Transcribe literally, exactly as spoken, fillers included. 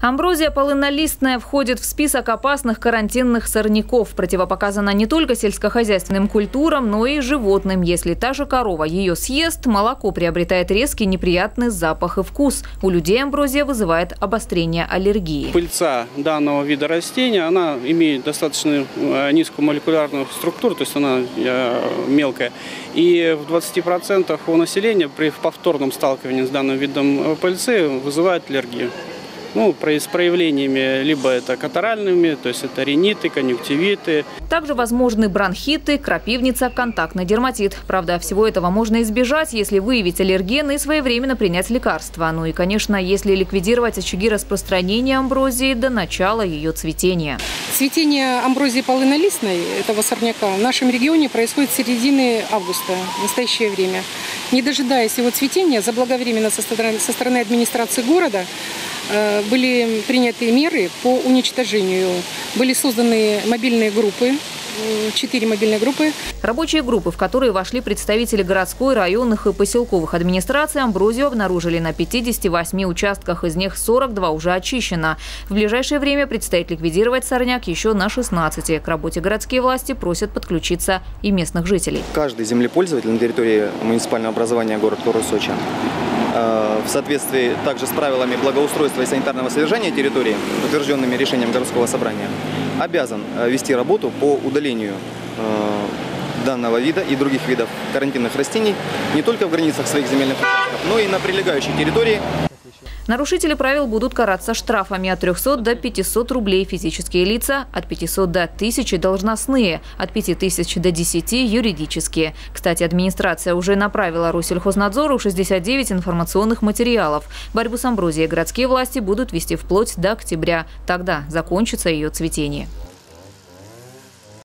Амброзия полынолистная входит в список опасных карантинных сорняков. Противопоказана не только сельскохозяйственным культурам, но и животным. Если та же корова ее съест, молоко приобретает резкий неприятный запах и вкус. У людей амброзия вызывает обострение аллергии. Пыльца данного вида растения, она имеет достаточно низкую молекулярную структуру, то есть она мелкая. И в двадцати процентах у населения при повторном сталкивании с данным видом пыльцы вызывает аллергию. Ну, с проявлениями либо это катаральными, то есть это риниты, конъюнктивиты. Также возможны бронхиты, крапивница, контактный дерматит. Правда, всего этого можно избежать, если выявить аллерген и своевременно принять лекарства. Ну и, конечно, если ликвидировать очаги распространения амброзии до начала ее цветения. Цветение амброзии полынолистной, этого сорняка, в нашем регионе происходит с середины августа, в настоящее время. Не дожидаясь его цветения, заблаговременно со стороны, со стороны администрации города были приняты меры по уничтожению. Были созданы мобильные группы, четыре мобильные группы. Рабочие группы, в которые вошли представители городской, районных и поселковых администраций, амброзию обнаружили на пятидесяти восьми участках, из них сорок два уже очищено. В ближайшее время предстоит ликвидировать сорняк еще на шестнадцати. К работе городские власти просят подключиться и местных жителей. Каждый землепользователь на территории муниципального образования города Торо-Сочи в соответствии также с правилами благоустройства и санитарного содержания территории, утвержденными решением городского собрания, обязан вести работу по удалению данного вида и других видов карантинных растений не только в границах своих земельных участков, но и на прилегающей территории. Нарушители правил будут караться штрафами от трёхсот до пятисот рублей физические лица, от пятисот до тысячи должностные, от пяти тысяч до десяти юридические. Кстати, администрация уже направила Россельхознадзору шестьдесят девять информационных материалов. Борьбу с амброзией городские власти будут вести вплоть до октября. Тогда закончится ее цветение.